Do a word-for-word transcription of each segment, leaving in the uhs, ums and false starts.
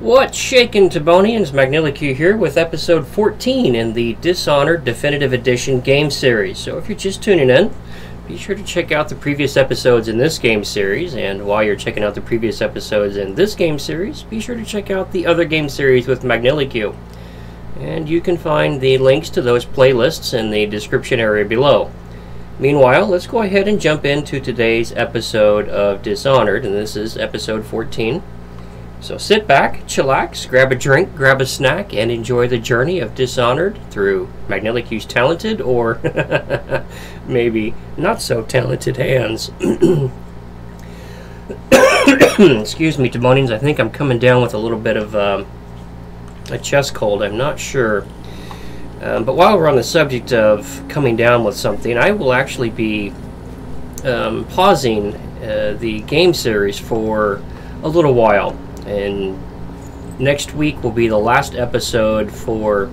What's shakin' Tobonians? Magniloqu here with episode fourteen in the Dishonored Definitive Edition game series. So if you're just tuning in, be sure to check out the previous episodes in this game series, and while you're checking out the previous episodes in this game series, be sure to check out the other game series with Magniloqu. And you can find the links to those playlists in the description area below. Meanwhile, let's go ahead and jump into today's episode of Dishonored, and this is episode fourteen. So sit back, chillax, grab a drink, grab a snack, and enjoy the journey of Dishonored through Magniloqu's talented, or maybe not so talented, hands. Excuse me, Tobonians, I think I'm coming down with a little bit of um, a chest cold, I'm not sure. Um, but while we're on the subject of coming down with something, I will actually be um, pausing uh, the game series for a little while. And next week will be the last episode for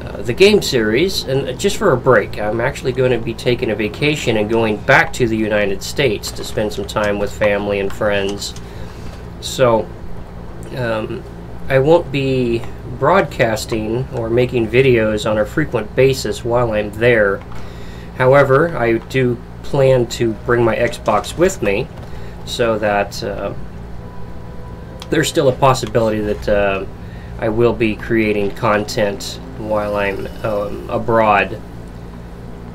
uh, the game series, and just for a break. I'm actually going to be taking a vacation and going back to the United States to spend some time with family and friends. So um, I won't be broadcasting or making videos on a frequent basis while I'm there. However, I do plan to bring my Xbox with me so that uh, there's still a possibility that uh, I will be creating content while I'm um, abroad,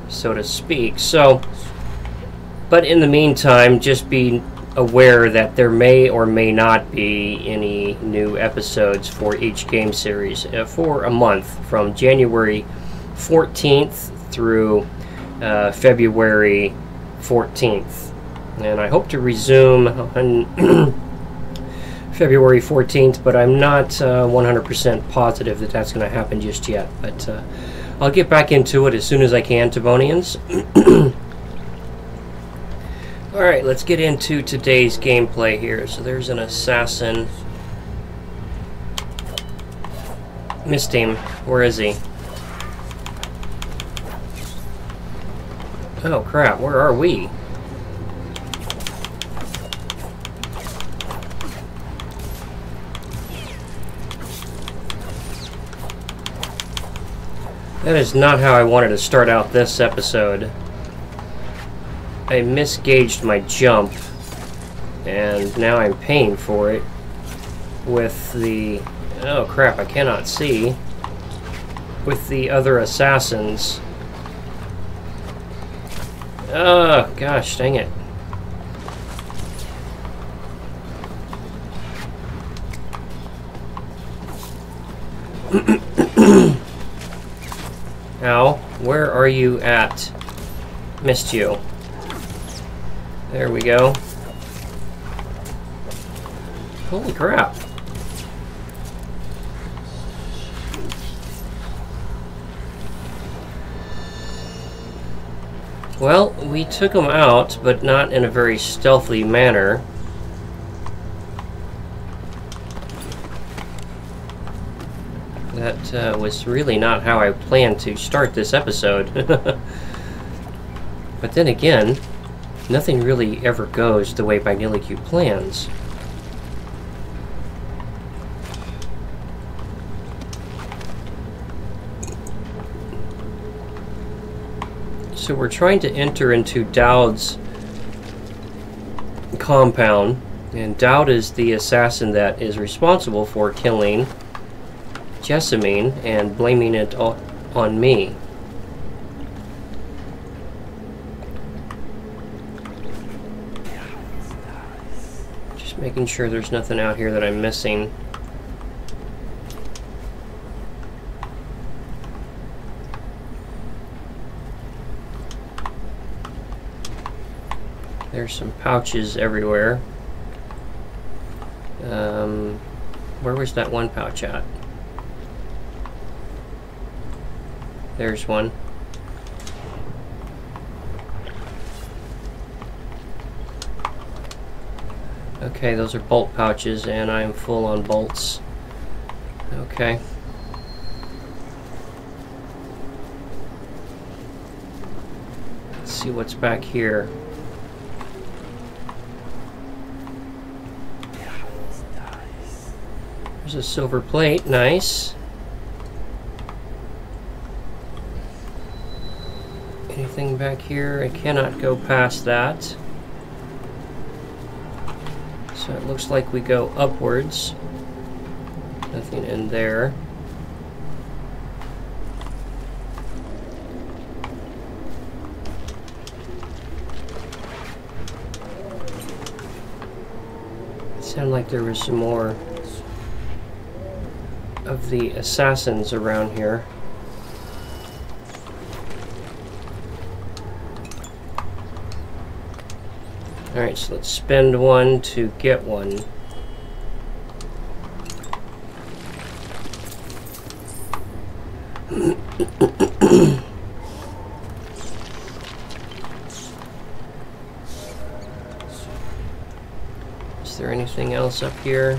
so to speak. So, but in the meantime, just be aware that there may or may not be any new episodes for each game series uh, for a month, from January fourteenth through uh, February fourteenth. And I hope to resume on February fourteenth, but I'm not one hundred percent uh, positive that that's going to happen just yet. But uh, I'll get back into it as soon as I can, Tobonians. Alright, let's get into today's gameplay here. So there's an assassin. Missed him. Where is he? Oh crap, where are we? That is not how I wanted to start out this episode. I misgauged my jump, and now I'm paying for it with the... oh crap, I cannot see. With the other assassins. Oh, gosh, dang it. Ow, where are you at? Missed you. There we go. Holy crap. Well, we took him out, but not in a very stealthy manner. That uh, was really not how I planned to start this episode. But then again, nothing really ever goes the way Magniloqu plans. So we're trying to enter into Daud's compound, and Daud is the assassin that is responsible for killing Jessamine and blaming it on me. Making sure there's nothing out here that I'm missing. There's some pouches everywhere. Um, where was that one pouch at? There's one. Okay, those are bolt pouches, and I'm full on bolts. Okay. Let's see what's back here. There's a silver plate, nice. Anything back here? I cannot go past that. So it looks like we go upwards. Nothing in there. It sounded like there was some more of the assassins around here. Alright, so let's spend one to get one. Is there anything else up here?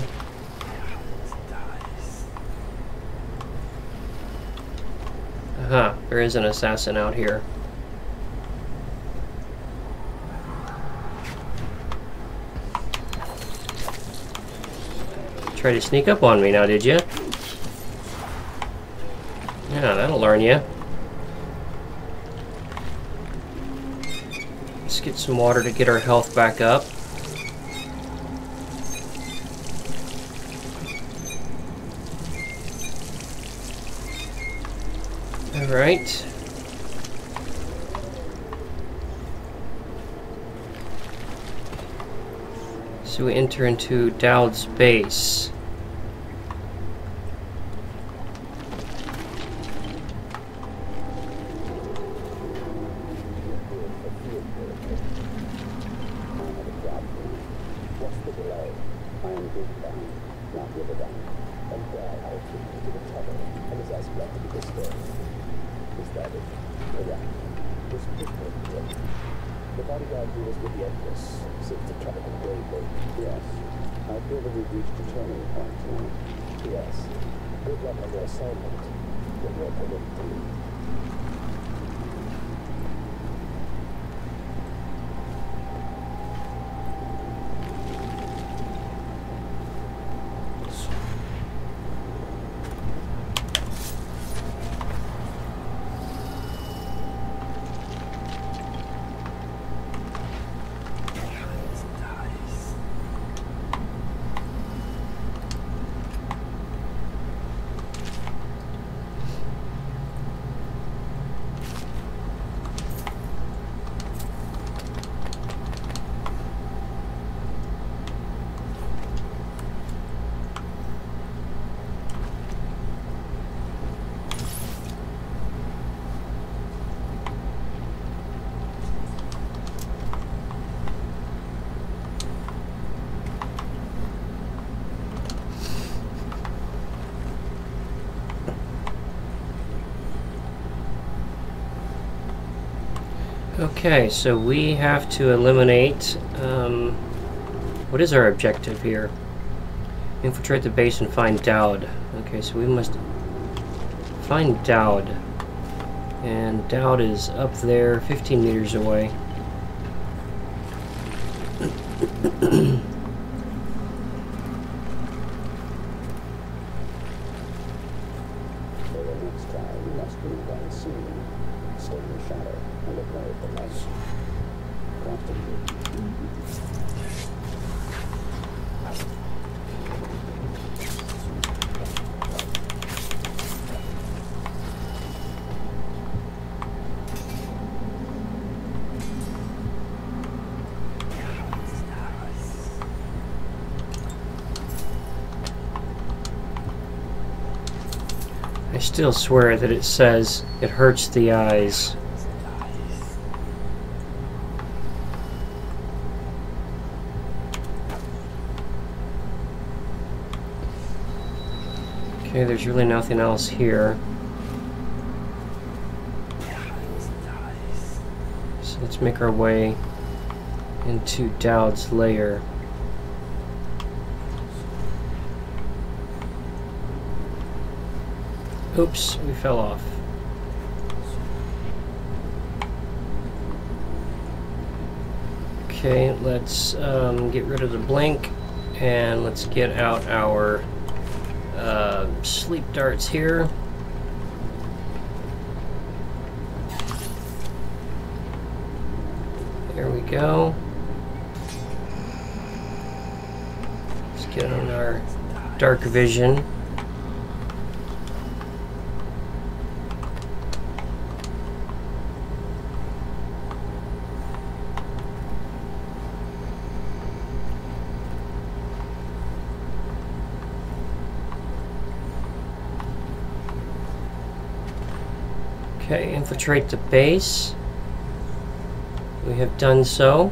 Aha, uh-huh, there is an assassin out here. Try to sneak up on me now, did you? Yeah, that'll learn you. Let's get some water to get our health back up. All right. So we enter into Daud's base. Okay, so we have to eliminate, um, what is our objective here? Infiltrate the base and find Daud. Okay, so we must find Daud. And Daud is up there, fifteen meters away. I still swear that it says it hurts the eyes. Okay, there's really nothing else here. So let's make our way into Daud's lair. Oops, we fell off. Okay, let's um, get rid of the blink and let's get out our uh, sleep darts here. There we go. Let's get on our dark vision. Okay, infiltrate the base. We have done so.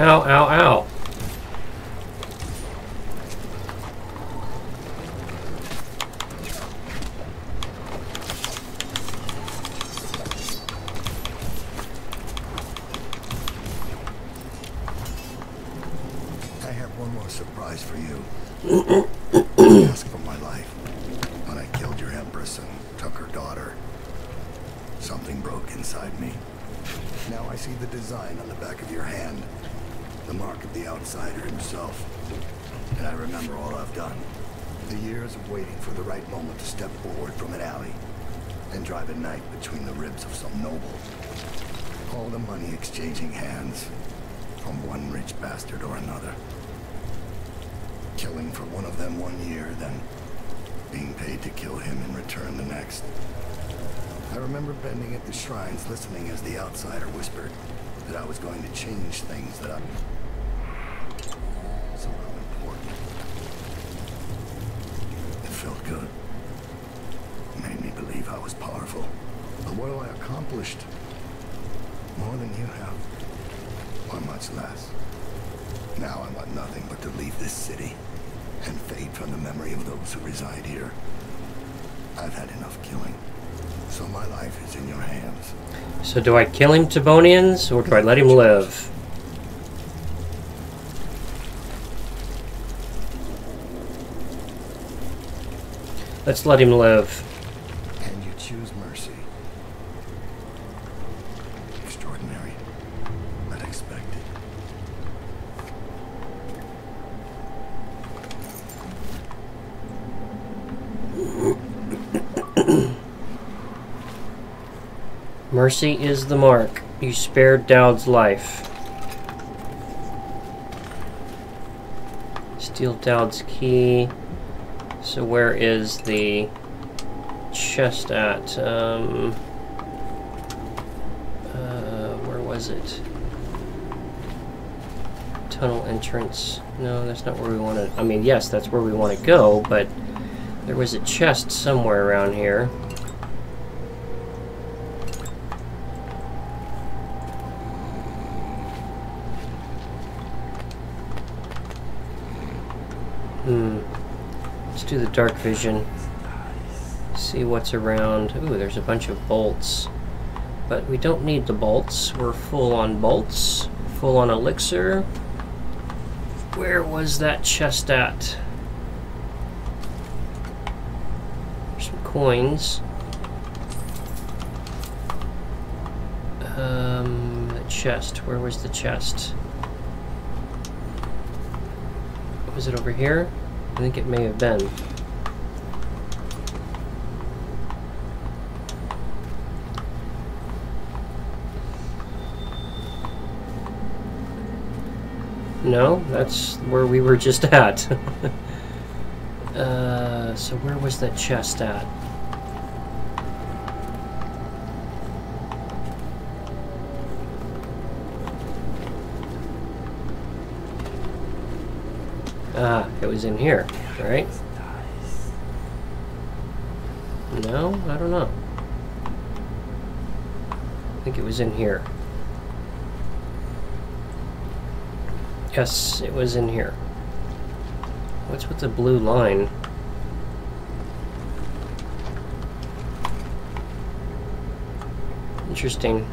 Ow, ow, ow. I have one more surprise for you. I asked for my life, but I killed your empress and took her daughter. Something broke inside me. Now I see the design on the back of your hand. The mark of the Outsider himself. And I remember all I've done. The years of waiting for the right moment to step forward from an alley and drive a knife between the ribs of some noble. All the money exchanging hands from one rich bastard or another. Killing for one of them one year, then being paid to kill him in return the next. I remember bending at the shrines, listening as the Outsider whispered that I was going to change things that I... somehow important. It felt good. It made me believe I was powerful. But what have I accomplished? More than you have. Or much less. Now I want nothing but to leave this city and fade from the memory of those who reside here. I've had enough killing. So my life is in your hands. So do I kill him, Tobonians, or do I let him live? Let's let him live. And you choose mercy. Extraordinary, but expected. Mercy is the mark. You spared Daud's life. Steal Daud's key. So where is the chest at? Um, uh, where was it? tunnel entrance. No, that's not where we want to... I mean, yes, that's where we want to go, but there was a chest somewhere around here. Hmm. Let's do the dark vision. See what's around. Ooh, there's a bunch of bolts. But we don't need the bolts. We're full on bolts. Full on elixir. Where was that chest at? There's some coins. Um, the chest. Where was the chest? Was it over here? I think it may have been. No, that's where we were just at. uh, so where was that chest at? Ah, it was in here, right? No, I don't know. I think it was in here. Yes, it was in here. What's with the blue line? Interesting.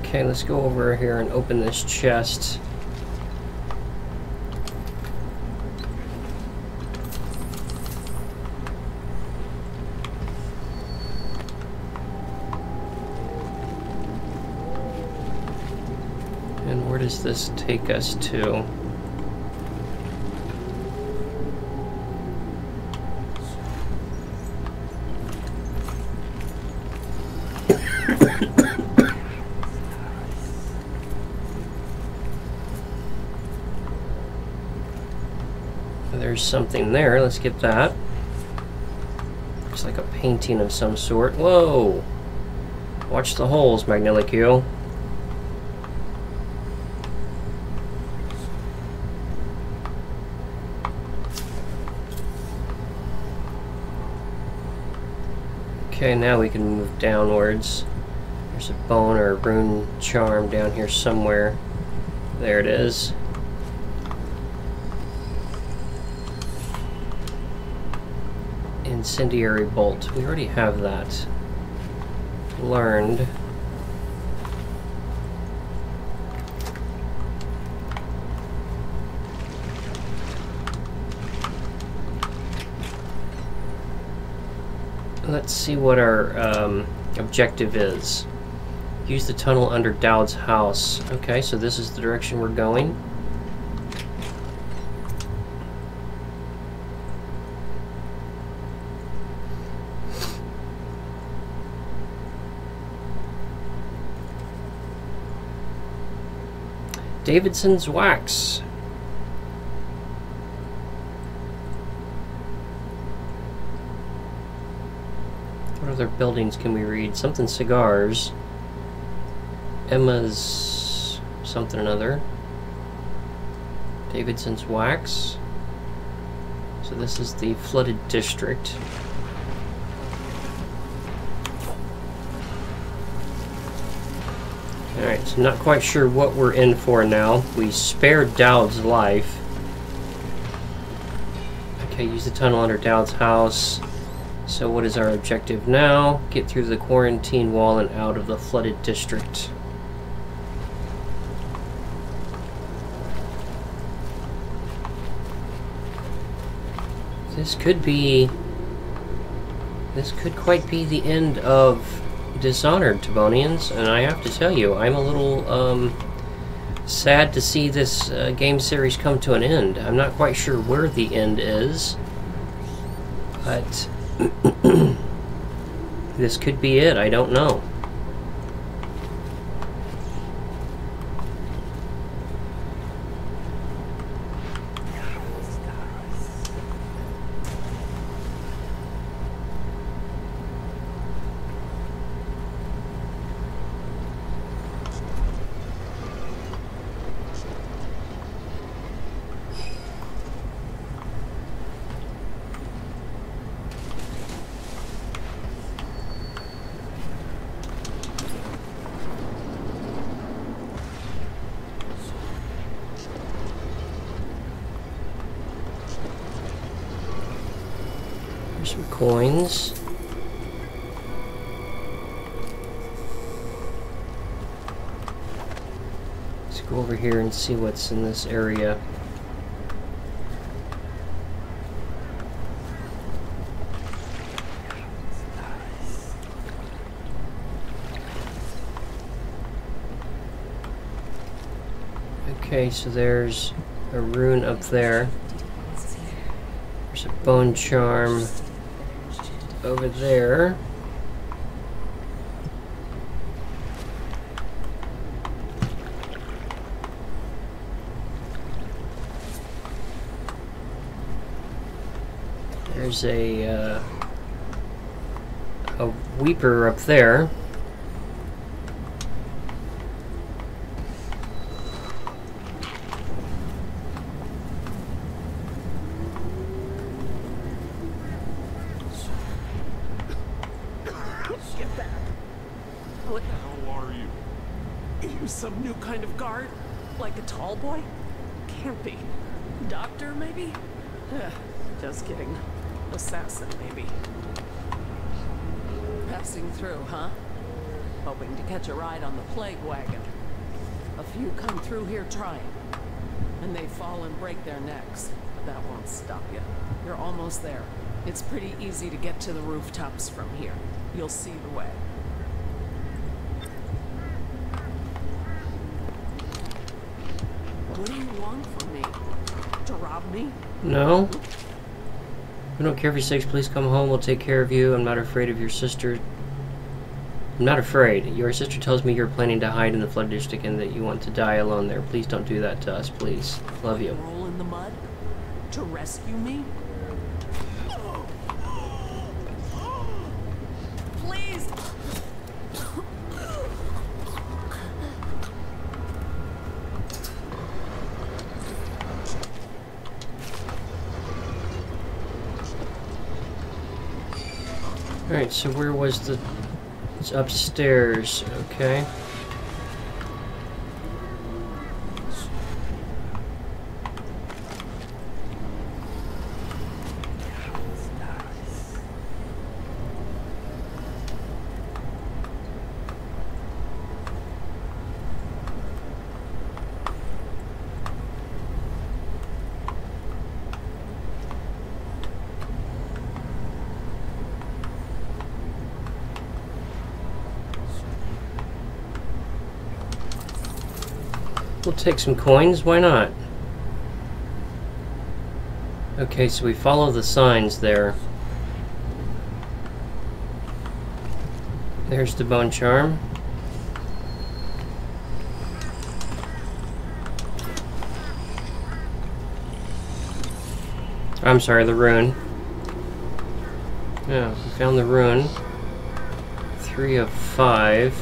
Okay, let's go over here and open this chest. Does this take us to? There's something there. Let's get that. Looks like a painting of some sort. Whoa! Watch the holes, Magniloqu. Okay, now we can move downwards. There's a bone or a rune charm down here somewhere. There it is. Incendiary bolt. We already have that. Learned. Let's see what our um, objective is. Use the tunnel under Daud's house. Okay, so this is the direction we're going. Davidson's Wax. Other buildings can we read? Something cigars. Emma's something another. Davidson's Wax. So this is the Flooded District. Alright, so not quite sure what we're in for now. We spared Daud's life. Okay, use the tunnel under Daud's house. So what is our objective now? Get through the quarantine wall and out of the Flooded District. This could be... This could quite be the end of Dishonored, Tobonians, and I have to tell you, I'm a little um, sad to see this uh, game series come to an end. I'm not quite sure where the end is, but... this could be it, I don't know. There's some coins. Let's go over here and see what's in this area. Okay, so there's a rune up there. There's a bone charm over there. There's a uh, a weeper up there. Catch a ride on the plague wagon. A few come through here trying, and they fall and break their necks, but that won't stop you. You're almost there. It's pretty easy to get to the rooftops from here. You'll see the way. What do you want from me? To rob me? No. We don't care for your sakes. Please come home. We'll take care of you. I'm not afraid of your sister. I'm not afraid. Your sister tells me you're planning to hide in the Flooded District and that you want to die alone there. Please don't do that to us, please. Love you. Roll in the mud to rescue me? Please! Alright, so where was the... It's upstairs, okay. We'll take some coins, why not? Okay, so we follow the signs there. There's the bone charm. I'm sorry, the rune. Yeah, we found the rune. Three of five.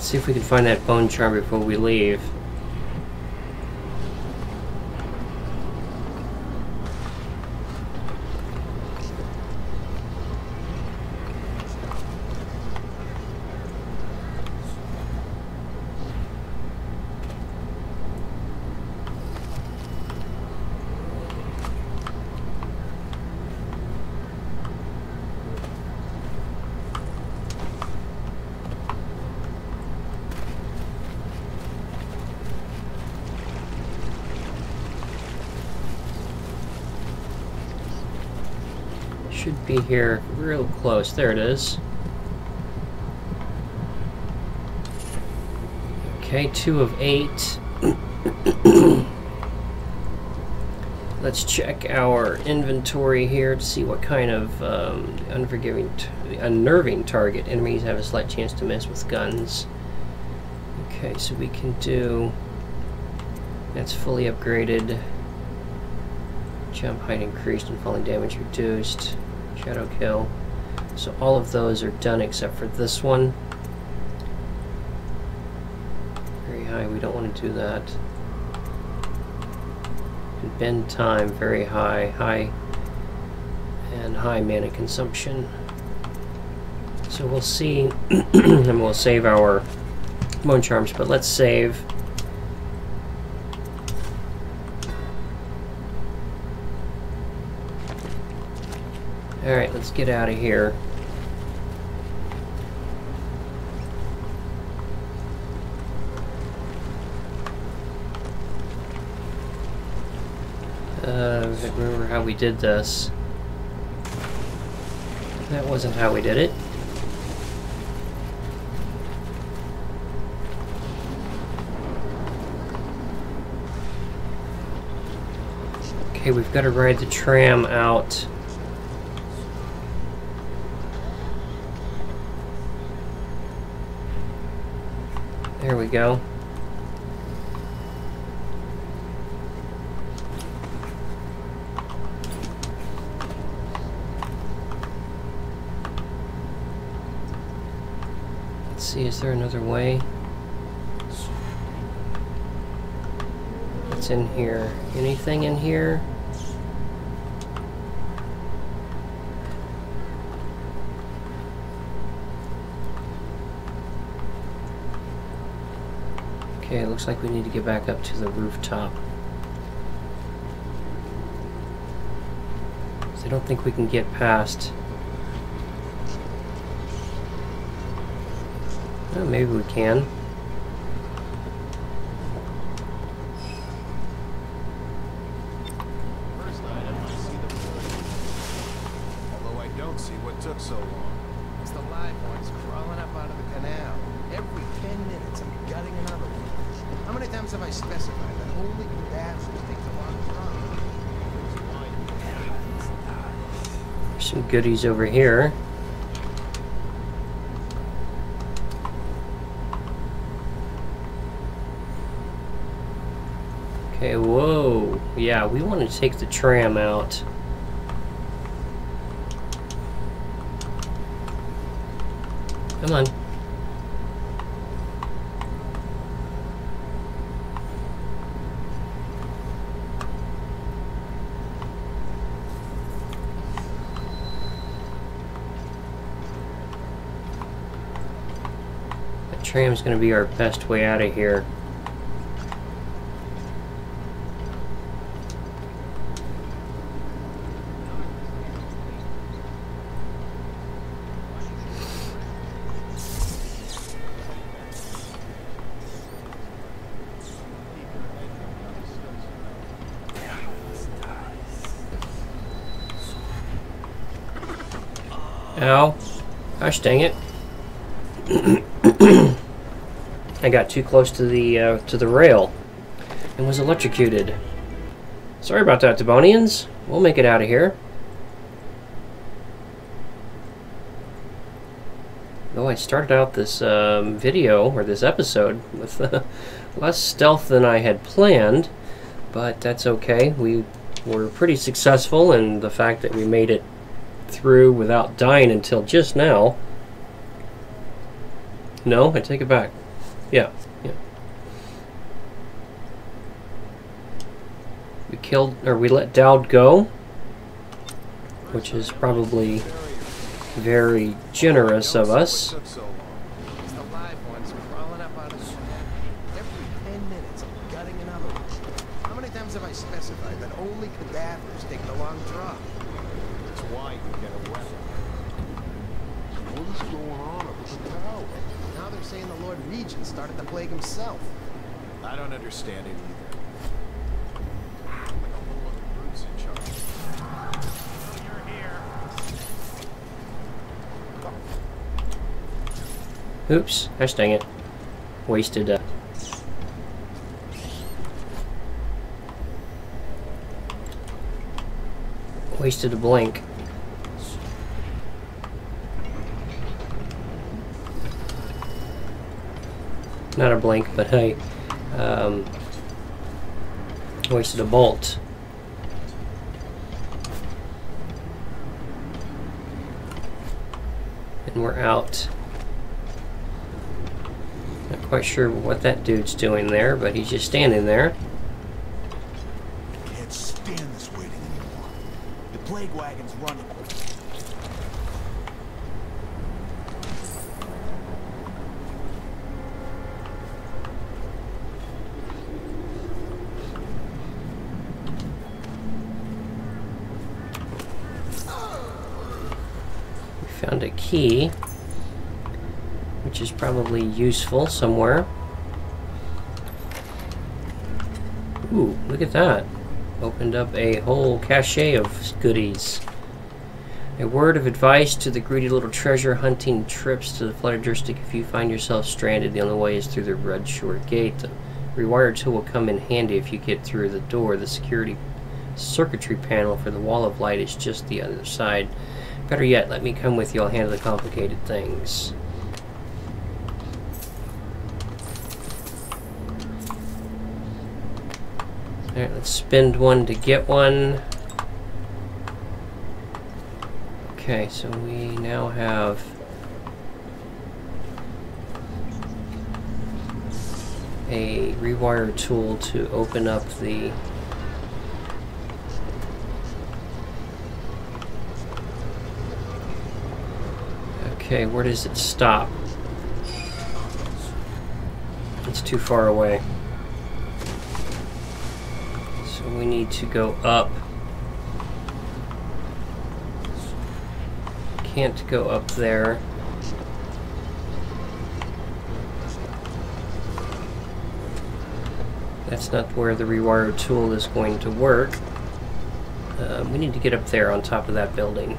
See if we can find that bone charm before we leave. Should be here real close. There it is. Okay, two of eight. Let's check our inventory here to see what kind of um, unforgiving, t unnerving target enemies have a slight chance to miss with guns. Okay, so we can do. That's fully upgraded. Jump height increased and falling damage reduced. Shadow kill. So all of those are done except for this one. Very high, we don't want to do that. And bend time, very high, high, and high mana consumption. So we'll see, and we'll save our Moon Charms, but let's save. Alright, let's get out of here. Uh, I don't remember how we did this. That wasn't how we did it. Okay, we've got to ride the tram out. There we go. Let's see, is there another way? What's in here? Anything in here? Okay, it looks like we need to get back up to the rooftop. I don't think we can get past. Well, maybe we can. First item, I see the boy. Although I don't see what took so long. It's the live ones crawling up out of the canal. Every ten minutes I'm gutting another one. How many times have I specified that only good answers take a long time? There's some goodies over here. Okay, whoa. Yeah, we want to take the tram out. Come on. Tram's gonna be our best way out of here. Ow. Gosh dang it. I got too close to the uh, to the rail and was electrocuted. Sorry about that, Tobonians. We'll make it out of here. Though I started out this um, video or this episode with uh, less stealth than I had planned, but that's okay. We were pretty successful, and the fact that we made it through without dying until just now. No, I take it back. Yeah, yeah. We killed, or we let Daud go, which is probably very generous of us. How many times have I specified that only cadavers take the long drop? That's why you get a weapon. What is going on up at the tower? Now they're saying the Lord Regent started the plague himself. I don't understand it either. Like a whole other group's in charge. So you're here. Oops, gosh dang it. Wasted uh wasted a blink. Not a blink, but hey, um, wasted a bolt. And we're out. Not quite sure what that dude's doing there, but he's just standing there. I can't stand this waiting anymore. The plague wagon's running. found a key, which is probably useful somewhere. Ooh, look at that. Opened up a whole cache of goodies. A word of advice to the greedy little treasure hunting trips to the Flooded District. If you find yourself stranded, the only way is through the Red Shore Gate. The rewired tool will come in handy if you get through the door. The security circuitry panel for the wall of light is just the other side. Better yet, let me come with you. I'll handle the complicated things. Alright, let's spend one to get one. Okay, so we now have a rewire tool to open up the okay, where does it stop? It's too far away. So we need to go up. Can't go up there. That's not where the rewire tool is going to work. Uh, we need to get up there on top of that building.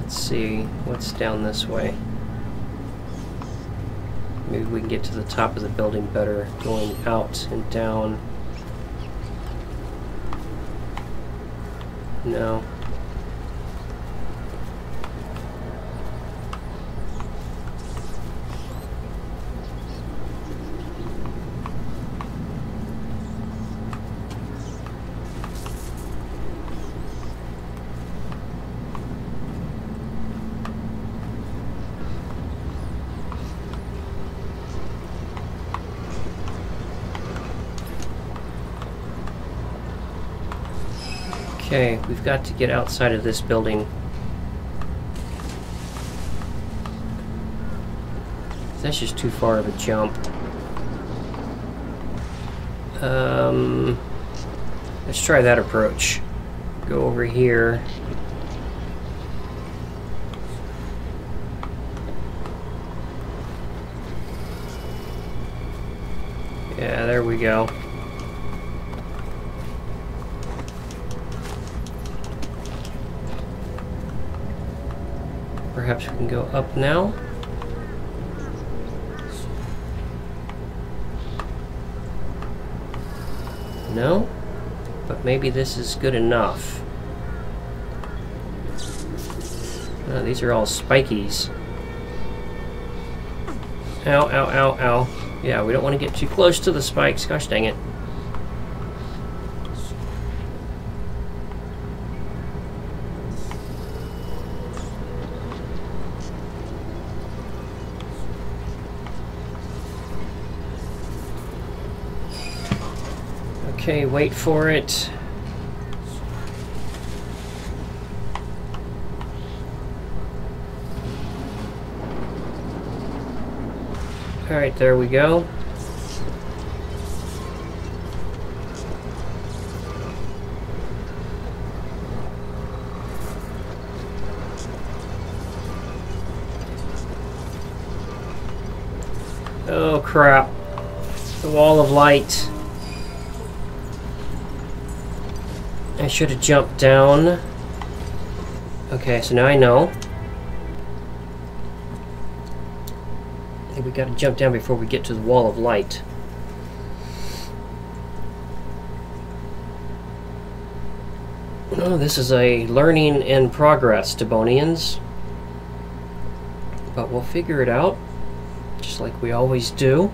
Let's see what's down this way. Maybe we can get to the top of the building better going out and down. No. Okay, we've got to get outside of this building. That's just too far of a jump. Um, let's try that approach. Go over here. Yeah, there we go. Perhaps we can go up now. No? But maybe this is good enough. Oh, these are all spikies. Ow, ow, ow, ow. Yeah, we don't want to get too close to the spikes. Gosh dang it. Okay, wait for it. Alright, there we go. Oh crap. The wall of light. I should have jumped down. Okay, so now I know. I think we gotta jump down before we get to the wall of light. Oh, this is a learning in progress, Debonians. But we'll figure it out, just like we always do.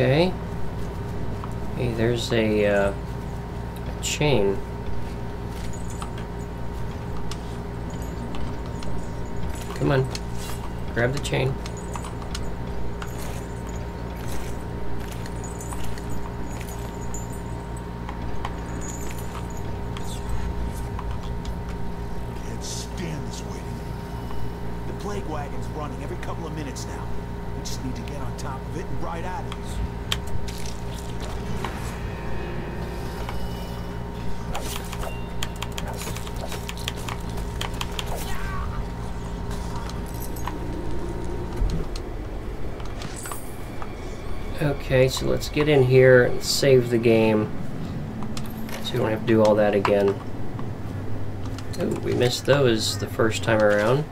Okay. Hey, there's a, uh, a chain. Come on. Grab the chain. Can't stand this waiting. The plague wagon's running every couple of minutes now. We just need to get on top of it and ride out of this. Okay, so let's get in here and save the game so we don't have to do all that again. Oh, we missed those the first time around.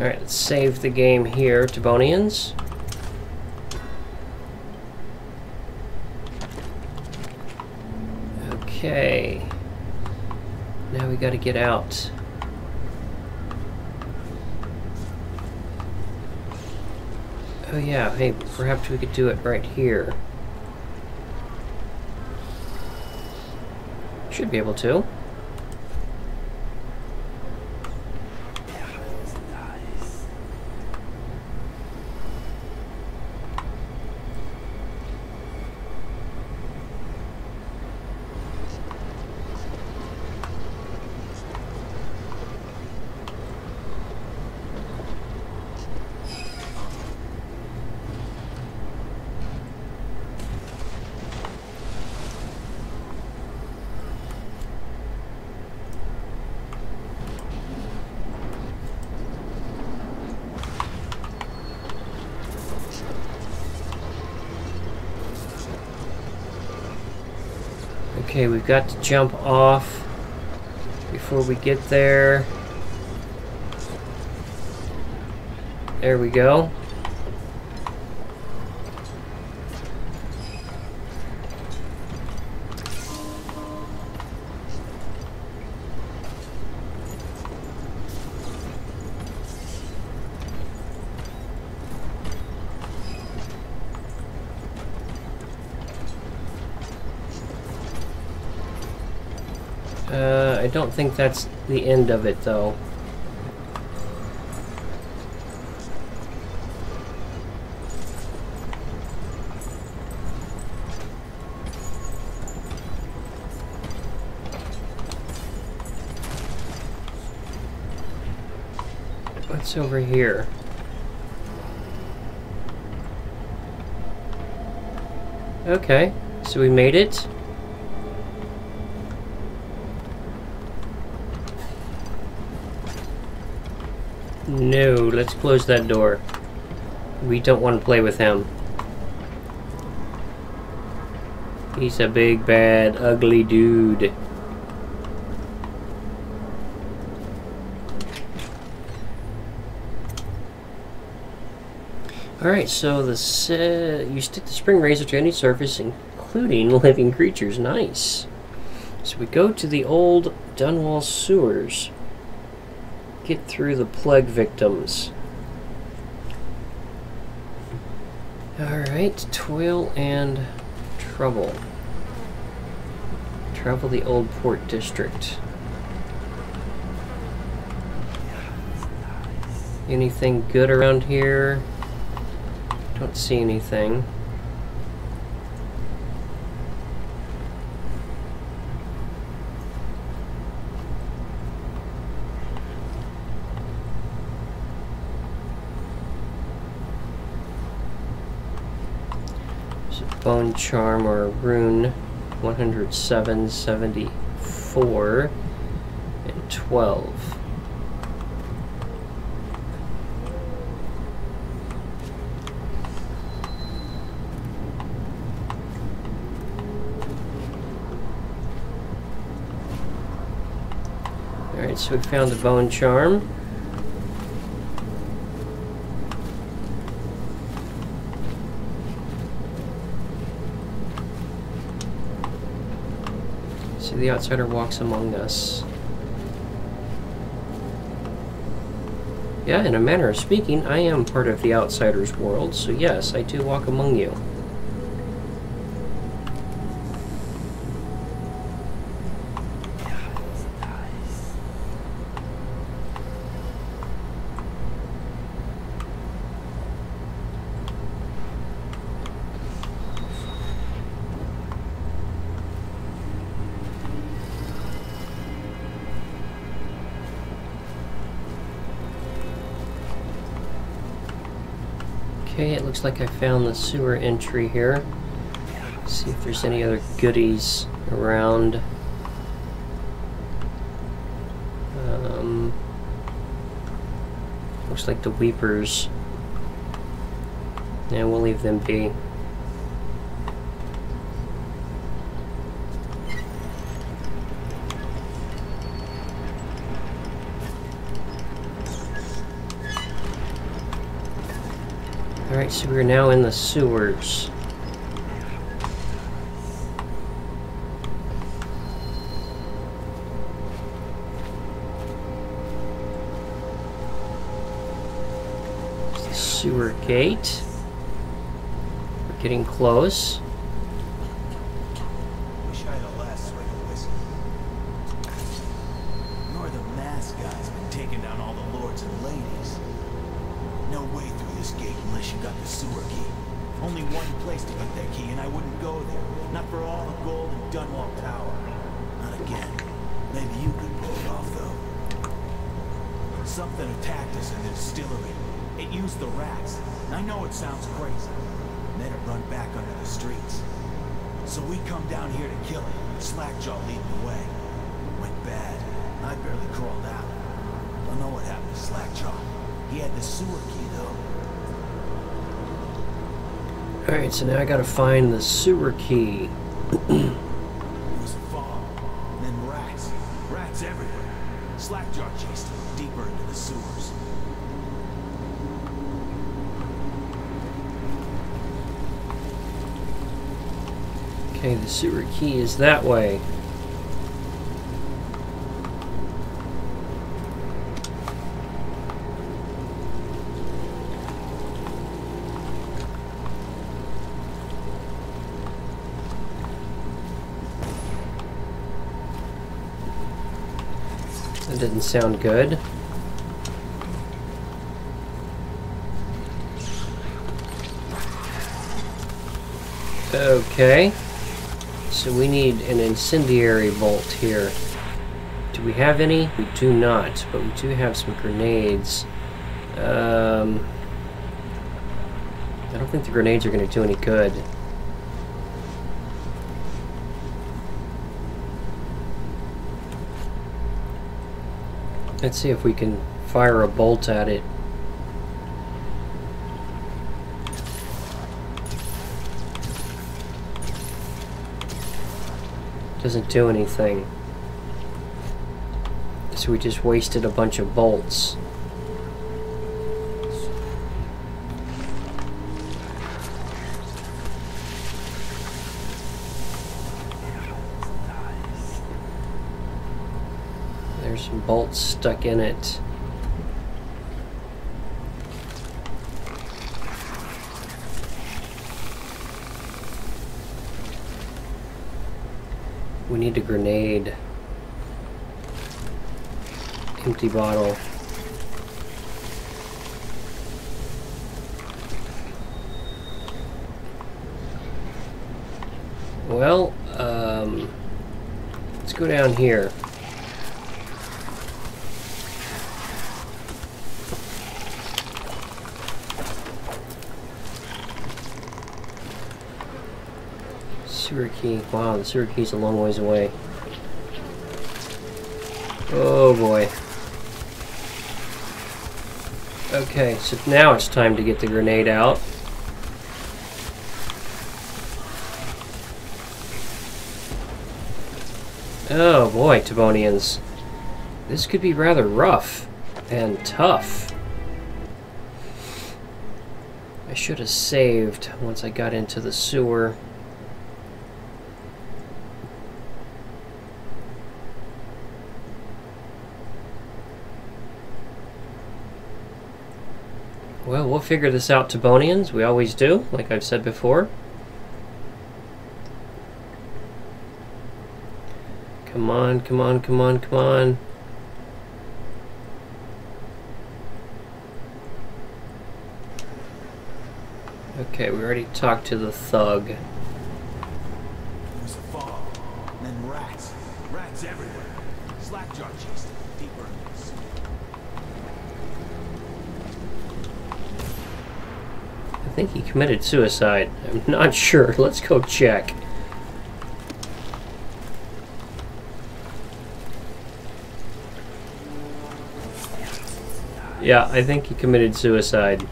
Alright, let's save the game here, Tibonians. Okay. Now we gotta get out. Oh yeah, hey, perhaps we could do it right here. Should be able to. Okay, we've got to jump off before we get there. There we go. I don't think that's the end of it, though. What's over here? Okay, so we made it. No, let's close that door. We don't want to play with him. He's a big, bad, ugly dude. Alright, so the se you stick the spring razor to any surface, including living creatures. Nice. So we go to the old Dunwall sewers. Get through the plague victims. Alright, toil and trouble. Travel the old port district. Anything good around here? Don't see anything. Bone charm or rune, one hundred seven, seventy-four, and twelve. Alright, so we found the bone charm. The outsider walks among us. Yeah, in a manner of speaking, I am part of the Outsider's world, so yes, I do walk among you. It looks like I found the sewer entry here. Let's see if there's any other goodies around. Um, looks like the Weepers. Yeah, we'll leave them be. Alright, so we're now in the sewers. It's the sewer gate. We're getting close. Wish I had a last swig of whiskey. Northern Mass guy's been taking down all the lords and ladies. No way through this gate unless you got the sewer key. Only one place to get that key, and I wouldn't go there. Not for all the gold in Dunwall Tower. Not again. Maybe you could pull it off, though. Something attacked us in the distillery. It used the rats. I know it sounds crazy. Then it run back under the streets. So we come down here to kill it. Slackjaw leading the way. Went bad. I barely crawled out. Don't know what happened to Slackjaw. He had the sewer key, though. Alright, so now I gotta find the sewer key. It was fog, then rats. Rats everywhere. Slackjaw chased him deeper into the sewers. Okay, the sewer key is that way. Didn't sound good. Okay. So we need an incendiary bolt here. Do we have any? We do not, but we do have some grenades. Um, I don't think the grenades are going to do any good. Let's see if we can fire a bolt at it. Doesn't do anything. So we just wasted a bunch of bolts. Bolts stuck in it. We need a grenade. Empty bottle. Well, um, let's go down here. Sewer key. Wow, the sewer key's a long ways away. Oh boy. Okay, so now it's time to get the grenade out. Oh boy, Tavonians. This could be rather rough and tough. I should have saved once I got into the sewer. Well, we'll figure this out, Tobonians. We always do, like I've said before. Come on, come on, come on, come on. Okay, we already talked to the thug. There's a fog, and then rats. Rats everywhere. Slackjaw chased them deeper in the sea. I think he committed suicide. I'm not sure. Let's go check. Yeah, I think he committed suicide.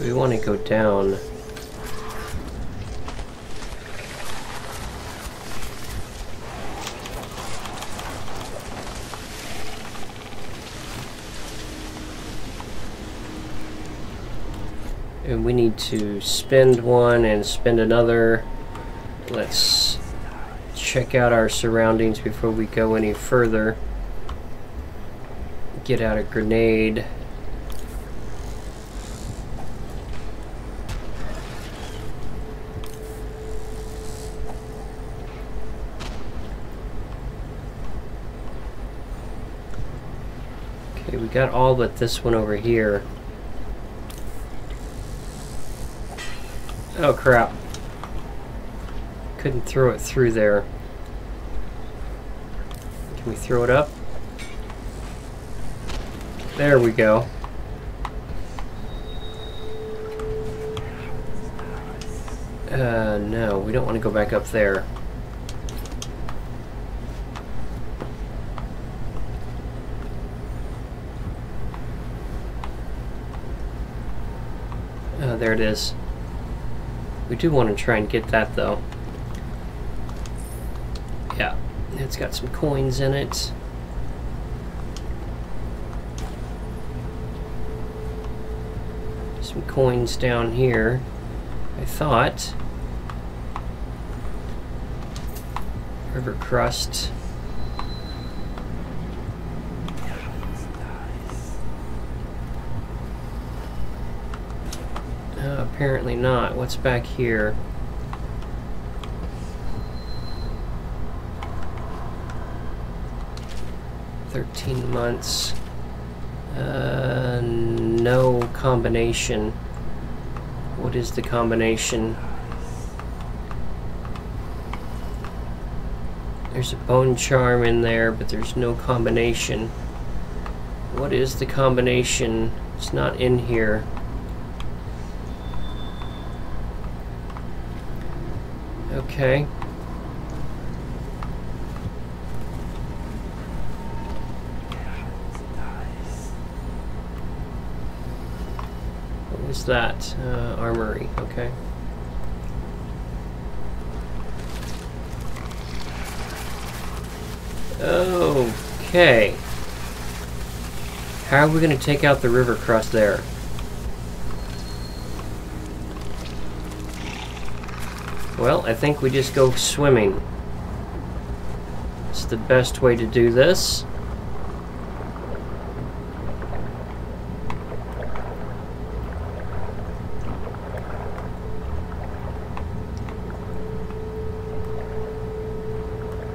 We want to go down. And we need to spend one and spend another. Let's check out our surroundings before we go any further. Get out a grenade. Okay, we got all but this one over here. Oh crap. Couldn't throw it through there. Can we throw it up? There we go. Uh, no, we don't want to go back up there. Oh, there it is. We do want to try and get that though. Yeah, it's got some coins in it. Some coins down here, I thought. River crust. Apparently not. What's back here? Thirteen months. Uh, no combination. What is the combination? There's a bone charm in there, but there's no combination. What is the combination? It's not in here. Okay. What was that? Uh, armory. Okay. Okay. How are we going to take out the river crust there? Well, I think we just go swimming. It's the best way to do this.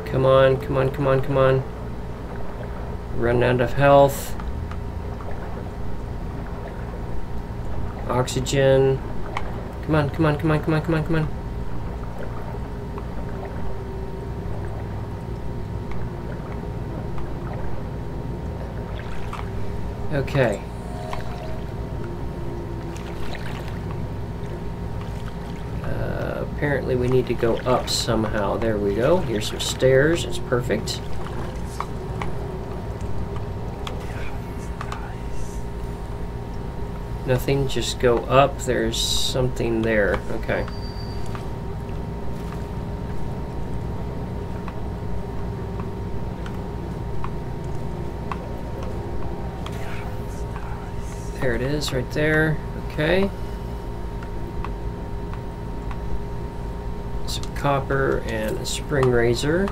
Come on, come on, come on, come on. Run out of health. Oxygen. Come on, come on, come on, come on, come on, come on. Okay. Uh, apparently we need to go up somehow. There we go. Here's some stairs. It's perfect. Nothing. Just go up. There's something there. Okay. There it is, right there. Okay. Some copper and a spring razor.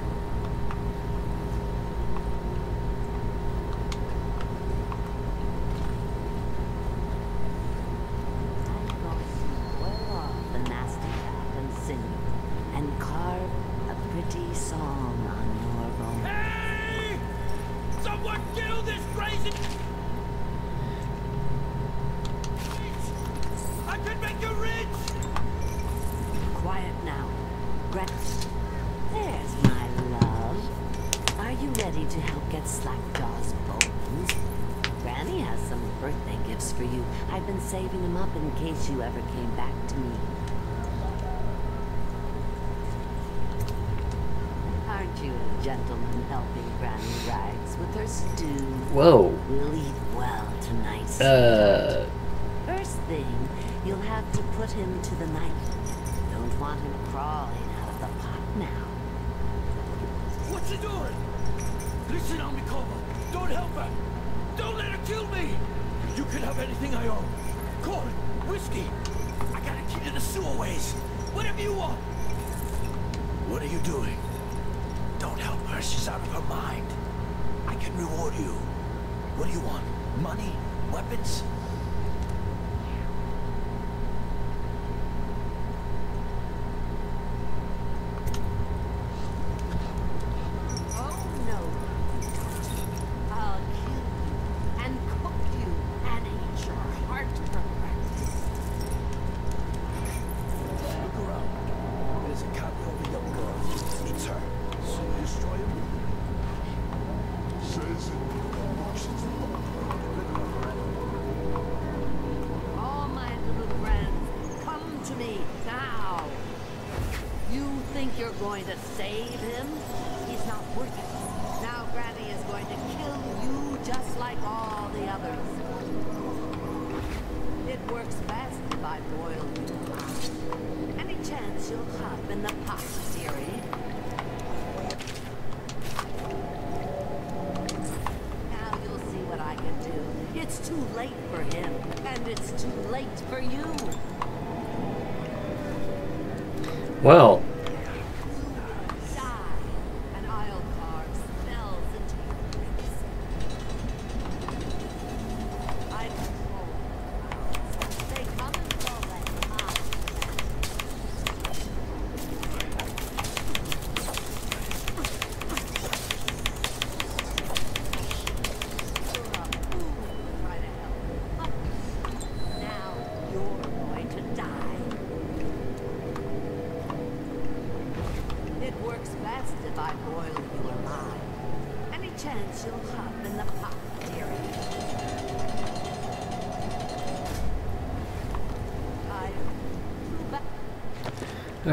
Well,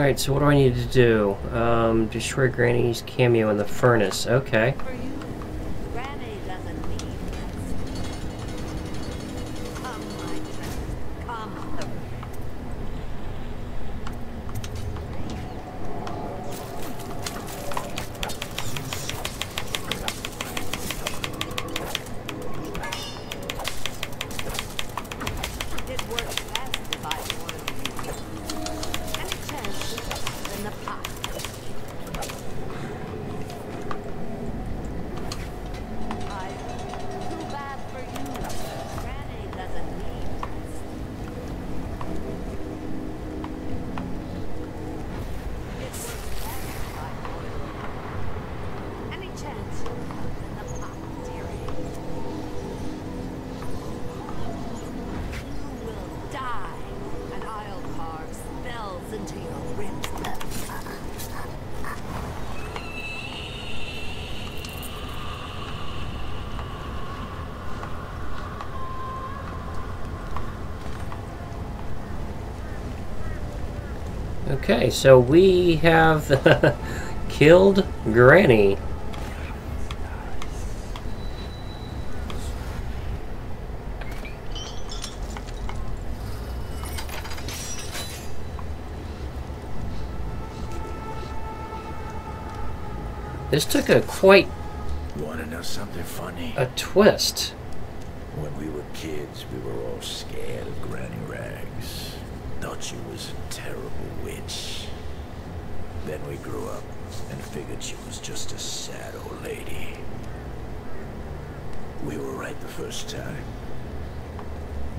alright, so what do I need to do? Um, destroy Granny's cameo in the furnace. Okay. Okay, so we have killed Granny. This took a quite... Want to know something funny? A twist. When we were kids, we were all scared of Granny Rags. Thought she was a terrible witch. Then we grew up and figured she was just a sad old lady. We were right the first time.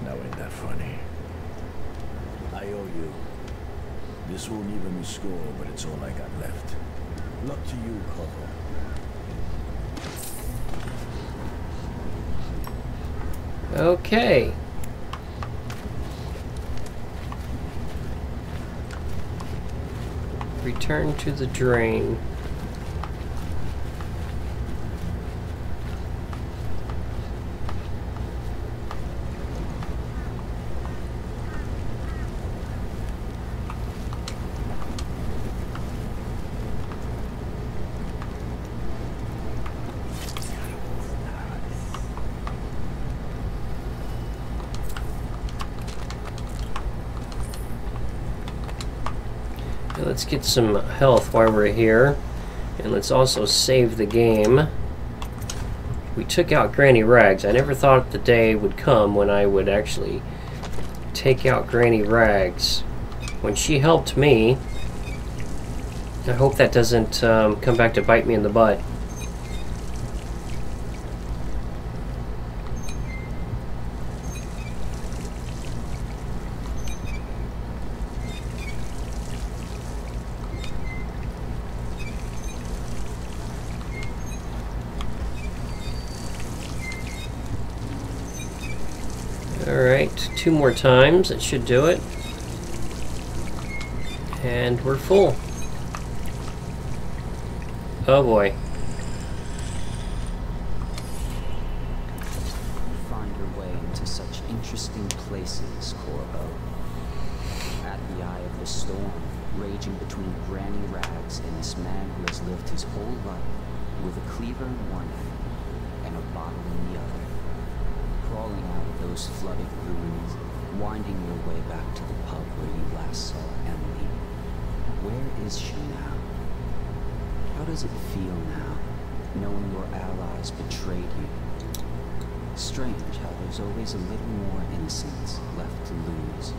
Now ain't that funny? I owe you. This won't even the score, but it's all I got left. Luck to you, Corvo. Okay. Return to the drain. Let's get some health while we're here, and let's also save the game. We took out Granny Rags. I never thought the day would come when I would actually take out Granny Rags. When she helped me, I hope that doesn't um, come back to bite me in the butt. Two more times, it should do it. And we're full. Oh boy. Find your way into such interesting places, Corvo. At the eye of the storm, raging between Granny Rags and this man who has lived his whole life with a cleaver in one hand and a bottle in the other. Crawling out of those flooded ruins, winding your way back to the pub where you last saw Emily. Where is she now? How does it feel now, knowing your allies betrayed you? Strange how there's always a little more innocence left to lose.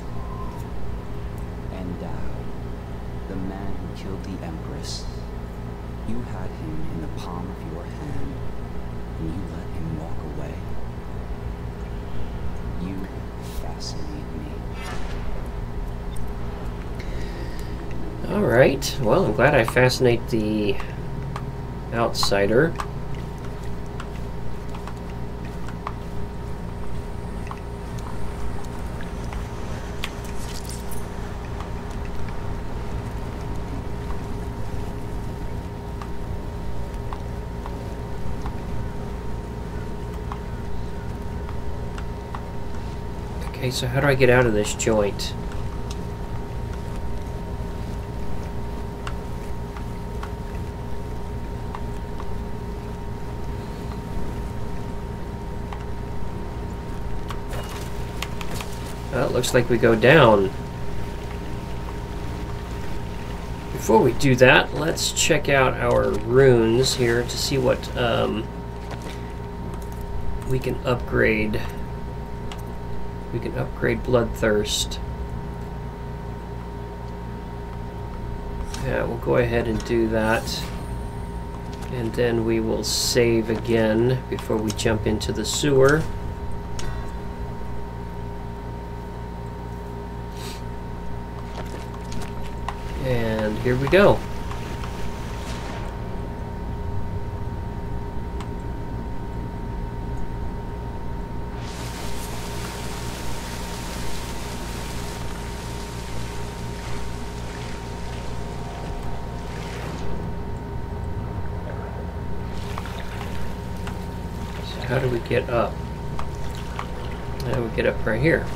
And Daud, the man who killed the Empress, you had him in the palm of your hand, and you let him walk away. You fascinate me. Alright, well, I'm glad I fascinate the outsider. Okay, so how do I get out of this joint? Well, it looks like we go down. Before we do that, let's check out our runes here to see what um, we can upgrade. We can upgrade Bloodthirst. Yeah, we'll go ahead and do that. And then we will save again before we jump into the sewer. And here we go. How do we get up? How do we get up right here?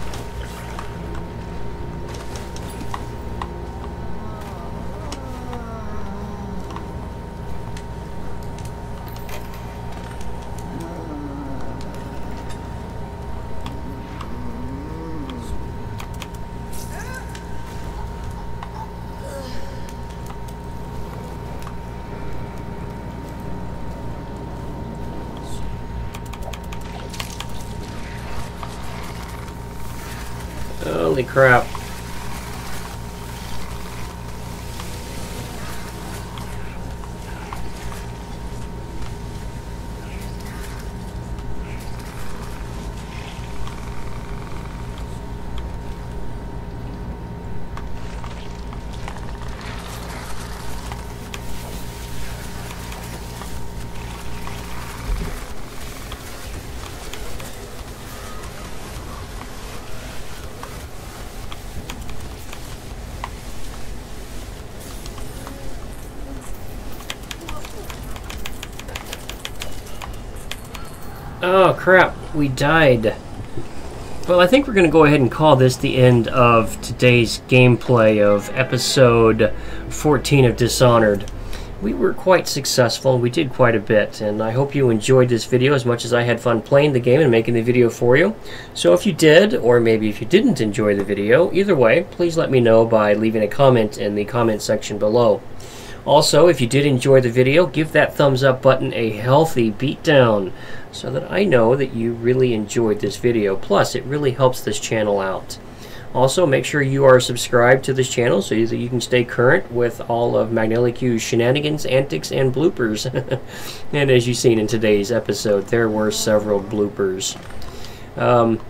Holy crap. Oh crap, we died. Well, I think we're going to go ahead and call this the end of today's gameplay of episode fourteen of Dishonored. We were quite successful, we did quite a bit, and I hope you enjoyed this video as much as I had fun playing the game and making the video for you. So if you did, or maybe if you didn't enjoy the video, either way, please let me know by leaving a comment in the comment section below. Also, if you did enjoy the video, give that thumbs up button a healthy beatdown so that I know that you really enjoyed this video. Plus, it really helps this channel out. Also, make sure you are subscribed to this channel so that you can stay current with all of Magniloqu's shenanigans, antics, and bloopers. And as you've seen in today's episode, there were several bloopers. Um,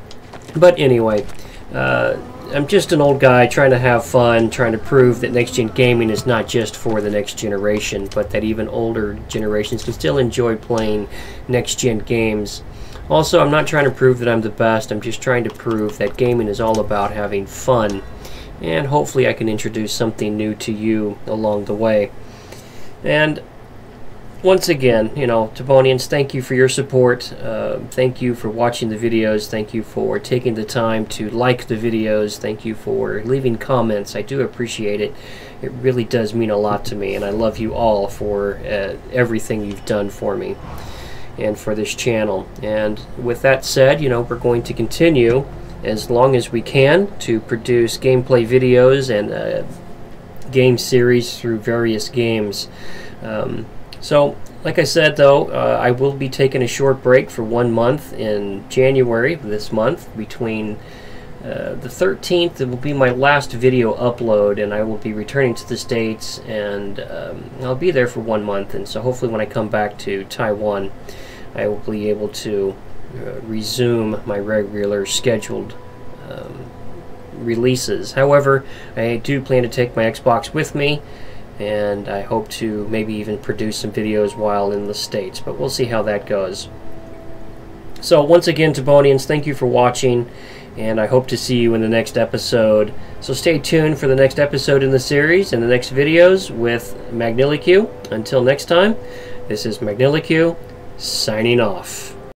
but anyway, uh, I'm just an old guy trying to have fun, trying to prove that next-gen gaming is not just for the next generation, but that even older generations can still enjoy playing next-gen games. Also, I'm not trying to prove that I'm the best. I'm just trying to prove that gaming is all about having fun. And hopefully I can introduce something new to you along the way. And once again, you know, Tobonians, thank you for your support. Uh, thank you for watching the videos. Thank you for taking the time to like the videos. Thank you for leaving comments. I do appreciate it. It really does mean a lot to me, and I love you all for uh, everything you've done for me and for this channel. And with that said, you know, we're going to continue as long as we can to produce gameplay videos and uh, game series through various games. Um, So, like I said, though, uh, I will be taking a short break for one month in January this month. Between uh, the thirteenth, it will be my last video upload, and I will be returning to the States, and um, I'll be there for one month. And so hopefully when I come back to Taiwan, I will be able to uh, resume my regular scheduled um, releases. However, I do plan to take my Xbox with me, and I hope to maybe even produce some videos while in the States, but we'll see how that goes. So once again, Tobonians, thank you for watching, and I hope to see you in the next episode. So stay tuned for the next episode in the series and the next videos with Magniloqu. Until next time, this is Magniloqu, signing off.